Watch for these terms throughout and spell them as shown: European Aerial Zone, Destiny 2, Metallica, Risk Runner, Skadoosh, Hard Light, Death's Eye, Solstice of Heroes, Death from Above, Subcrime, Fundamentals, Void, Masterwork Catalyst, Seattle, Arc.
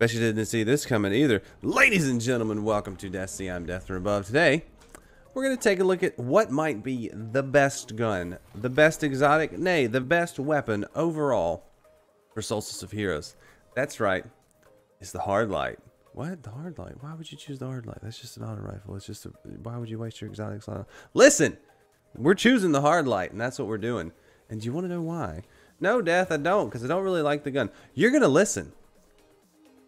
Bet you didn't see this coming either. Ladies and gentlemen, welcome to Death's Eye. I'm Death from Above. Today, we're going to take a look at what might be the best gun, the best exotic, nay, the best weapon overall for Solstice of Heroes. That's right. It's the Hard Light. What? The Hard Light? Why would you choose the Hard Light? That's just an auto rifle. It's just a... Why would you waste your exotics on it? Listen! We're choosing the Hard Light, and that's what we're doing. And do you want to know why? No, Death, I don't, because I don't really like the gun. You're going to listen.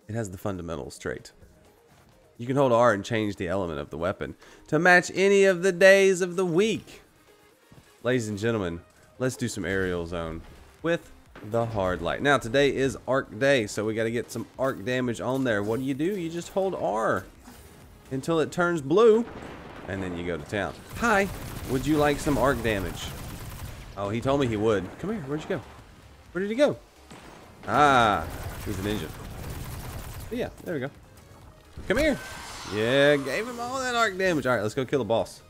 It has the Fundamentals trait. You can hold R and change the element of the weapon to match any of the days of the week. Ladies and gentlemen, let's do some Aerial Zone with the Hard Light. Now, today is Arc Day, so we got to get some arc damage on there. What do? You just hold R until it turns blue, and then you go to town. Hi, would you like some arc damage? Oh, he told me he would. Come here. Where'd you go? Where did he go? Ah, he's a ninja. But yeah, there we go. Come here. Yeah, gave him all that arc damage. All right, let's go kill the boss.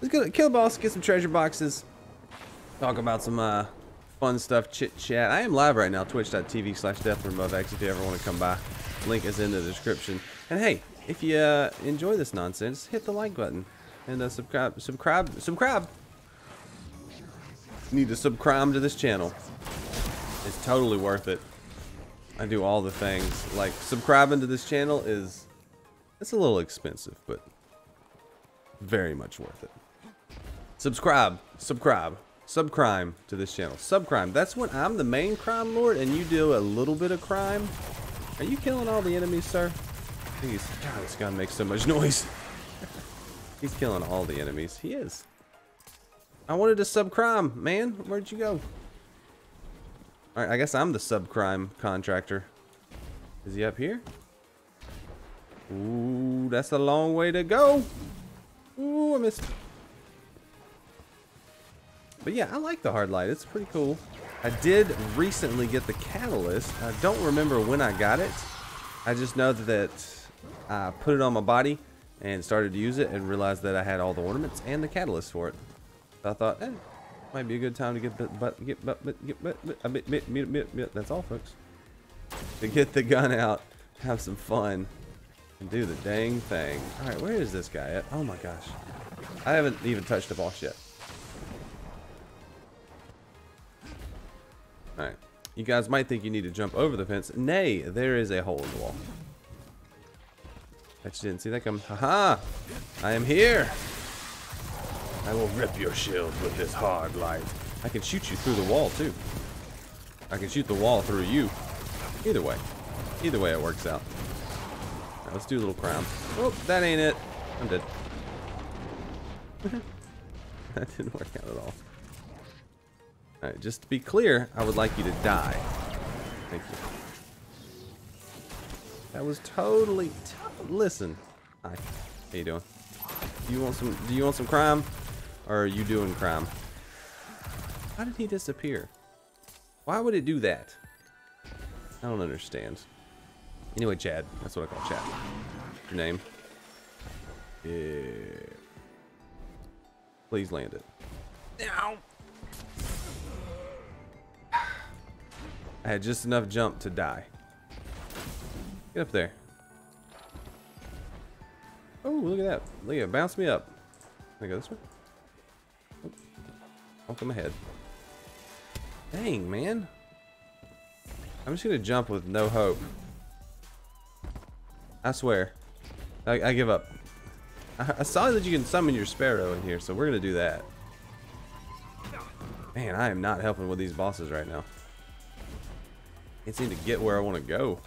Let's go kill the boss, get some treasure boxes, talk about some fun stuff, chit chat. I am live right now, twitch.tv/deathfromAbovex if you ever want to come by. Link is in the description. And hey, if you enjoy this nonsense, hit the like button and subscribe. Need to subscribe to this channel. It's totally worth it. I do all the things. Like, subscribing to this channel is... It's a little expensive, but... very much worth it. Subscribe to this channel. Subcrime. That's when I'm the main crime lord and you do a little bit of crime. Are you killing all the enemies, sir? I think he's... God, this gun makes so much noise. He's killing all the enemies. He is. I wanted to subcrime, man. Where'd you go? Alright, I guess I'm the subcrime contractor. Is he up here? Ooh, that's a long way to go. Ooh, I missed. But yeah, I like the Hard Light. It's pretty cool. I did recently get the Catalyst. I don't remember when I got it. I just know that I put it on my body and started to use it and realized that I had all the ornaments and the Catalyst for it. I thought, eh, might be a good time to get that's all, folks. To get the gun out, have some fun, and do the dang thing. All right, where is this guy at? Oh my gosh, I haven't even touched the boss yet. All right, you guys might think you need to jump over the fence. Nay, there is a hole in the wall. I just didn't see that coming. Haha! I am here. I will rip your shield with this Hard Light. I can shoot you through the wall, too. I can shoot the wall through you. Either way. Either way, it works out. Now, let's do a little crown. Oh, that ain't it. I'm dead. That didn't work out at all. Alright, just to be clear, I would like you to die. Thank you. That was totally... Listen. Hi. How you doing? Do you want some crime? Or are you doing crime? How did he disappear? Why would it do that? I don't understand. Anyway, Chad. That's what I call Chad. Your name? Yeah. Please land it. Now. I had just enough jump to die. Get up there. Oh, look at that. Look at it. Bounce me up. Can I go this way? Off my head. Dang, man. I'm just going to jump with no hope. I swear. I give up. I saw that you can summon your sparrow in here, so we're going to do that. Man, I am not helping with these bosses right now. Can't seem to get where I want to go.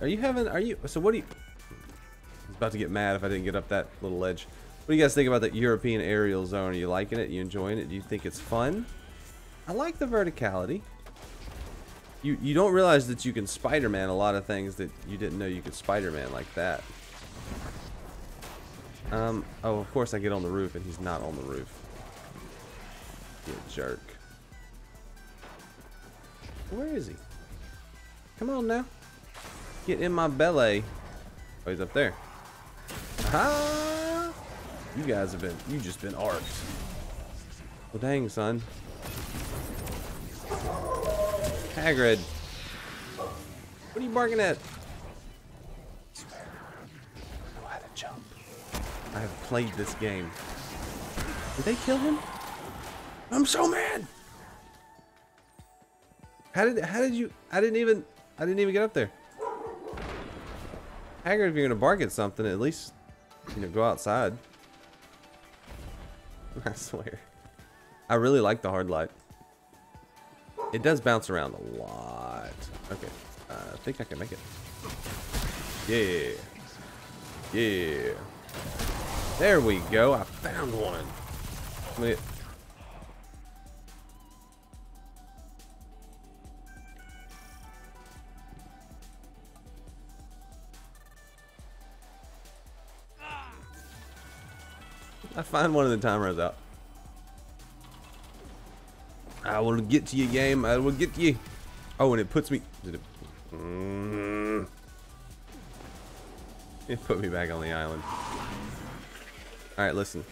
I was about to get mad if I didn't get up that little ledge. What do you guys think about that European Aerial Zone? Are you liking it? Are you enjoying it? Do you think it's fun? I like the verticality. You don't realize that you can Spider-Man a lot of things that you didn't know you could Spider-Man like that. Oh, of course I get on the roof and he's not on the roof. You jerk. Where is he? Come on now. Get in my belly. Oh, he's up there. Aha! You guys have been, you just been arced. Well, dang, son. Hagrid. What What are you barking at? I know how to jump. I have played this game. Did they kill him? I'm so mad. How did you? I didn't even get up there. Haggard, if you're gonna bark at something, at least, you know, go outside. I swear. I really like the hard light. It does bounce around a lot. Okay, I think I can make it. Yeah, yeah. There we go. I found one. Wait. I find one of the timers out. I will get to you, game. I will get to you. Oh, and it puts me. Did it? It put me back on the island. All right, listen.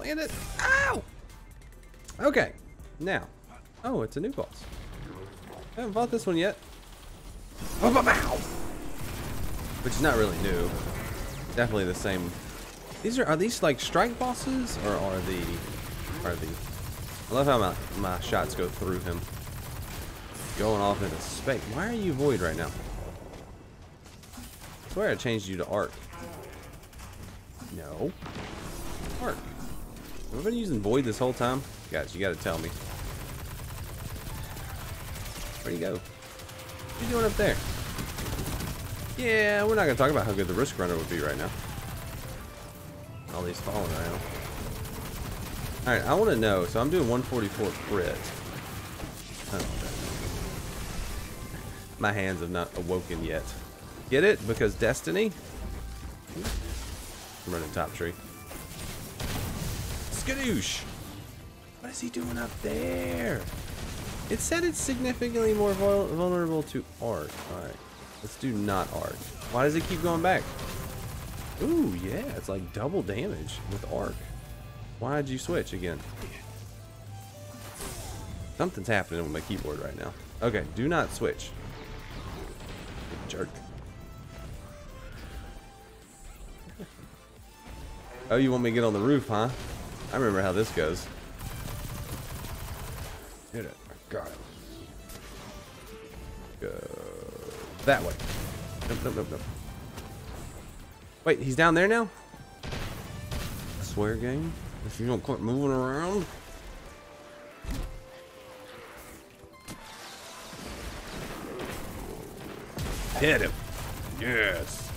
Land it. Ow! Okay. Now. Oh, it's a new boss. I haven't fought this one yet. Which is not really new. Definitely the same. These are these like strike bosses, or are the? I love how my shots go through him, going off into space. Why are you Void right now? I swear I changed you to Arc. No, Arc. Have I been using Void this whole time, guys? You got to tell me. Where you go? What you doing up there? Yeah, we're not gonna talk about how good the Risk Runner would be right now. All these falling around. All right, I want to know. So I'm doing 144 crit. I don't know. My hands have not awoken yet. Get it? Because destiny. I'm running top tree. Skadoosh! What is he doing up there? It said it's significantly more vulnerable to Arc. All right. Let's do not Arc. Why does it keep going back? Ooh, yeah, it's like double damage with Arc. Why'd you switch again? Something's happening with my keyboard right now. Okay, do not switch. Jerk. Oh, you want me to get on the roof, huh? I remember how this goes. Hit it. Got it. Go. That way. Nope, nope, nope, nope. Wait, he's down there now? I swear, game. If you don't quit moving around. Hit him. Yes.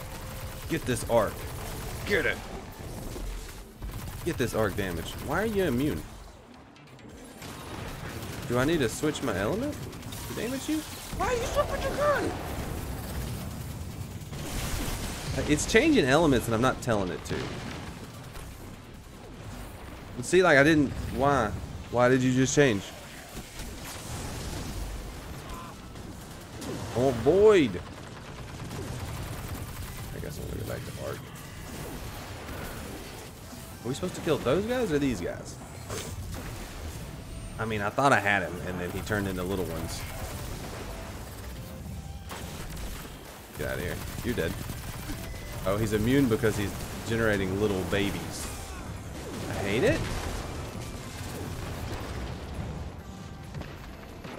Get this Arc. Get it. Get this Arc damage. Why are you immune? Do I need to switch my element to damage you? Why are you switching your gun? It's changing elements and I'm not telling it to. See, like I didn't. Why? Why did you just change? Oh, Void. I guess I'm gonna go back to Arc. Are we supposed to kill those guys or these guys? I mean, I thought I had him and then he turned into little ones. Get out of here. You're dead. Oh, he's immune because he's generating little babies. I hate it.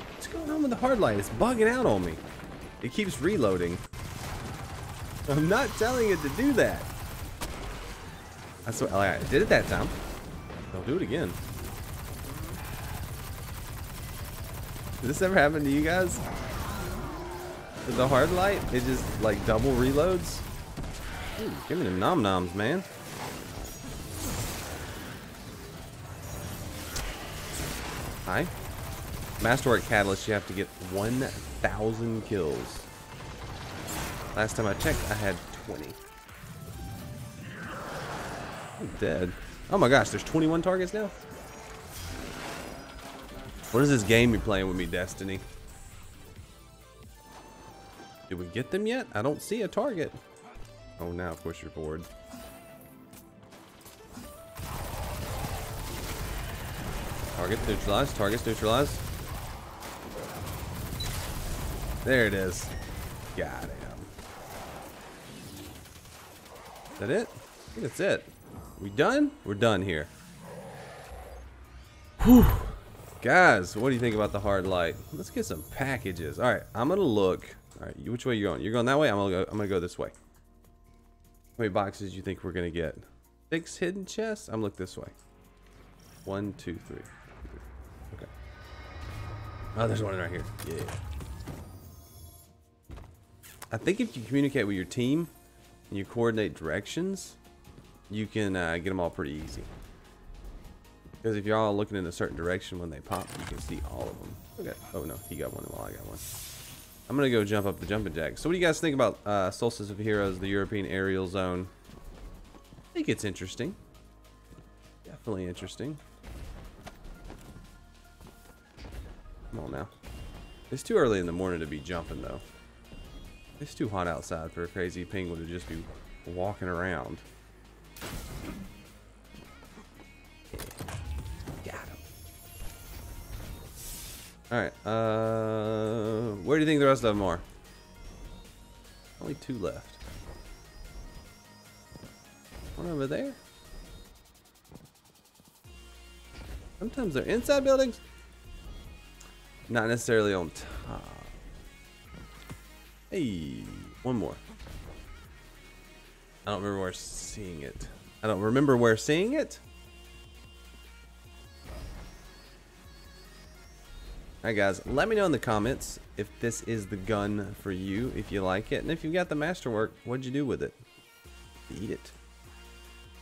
What's going on with the hard light? It's bugging out on me. It keeps reloading. I'm not telling it to do that. That's what I did it that time. Don't do it again. Did this ever happen to you guys? With the hard light, it just like double reloads. Ooh, give me the nom noms, man. Hi. Masterwork Catalyst, you have to get 1,000 kills. Last time I checked, I had 20. I'm dead. Oh my gosh, there's 21 targets now? What is this game you're playing with me, Destiny? Did we get them yet? I don't see a target. Oh, now of course you're bored. Target neutralized. Targets neutralized. There it is. Got him. Is that it? I think that's it. We done? We're done here. Whew. Guys, what do you think about the hard light? Let's get some packages. All right, I'm gonna look. All right, which way are you going? You're going that way? I'm gonna go this way. How many boxes do you think we're gonna get? 6 hidden chests? I'm gonna look this way. 1, 2, 3. Okay. Oh, there's one right here. Yeah. I think if you communicate with your team and you coordinate directions, you can get them all pretty easy. Because if you're all looking in a certain direction when they pop, you can see all of them. Okay. Oh no, he got one while I got one. I'm gonna go jump up the jumping jack. So what do you guys think about Solstice of Heroes, the European Aerial Zone? I think it's interesting. Definitely interesting. Come on now. It's too early in the morning to be jumping though. It's too hot outside for a crazy penguin to just be walking around. Alright, where do you think the rest of them are? Only 2 left. One over there? Sometimes they're inside buildings. Not necessarily on top. Hey, one more. I don't remember where seeing it. I don't remember where seeing it. Alright guys, let me know in the comments if this is the gun for you, if you like it, and if you've got the masterwork, what'd you do with it? Eat it?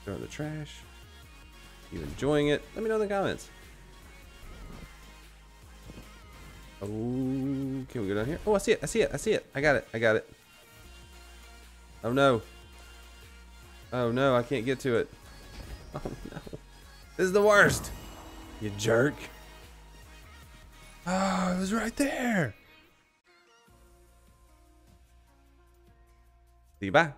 Throw in the trash? You enjoying it? Let me know in the comments. Oh, can we go down here? Oh, I see it, I see it, I see it. I got it, I got it. Oh no. Oh no, I can't get to it. Oh no. This is the worst. You jerk. Oh, it was right there. See you, bye.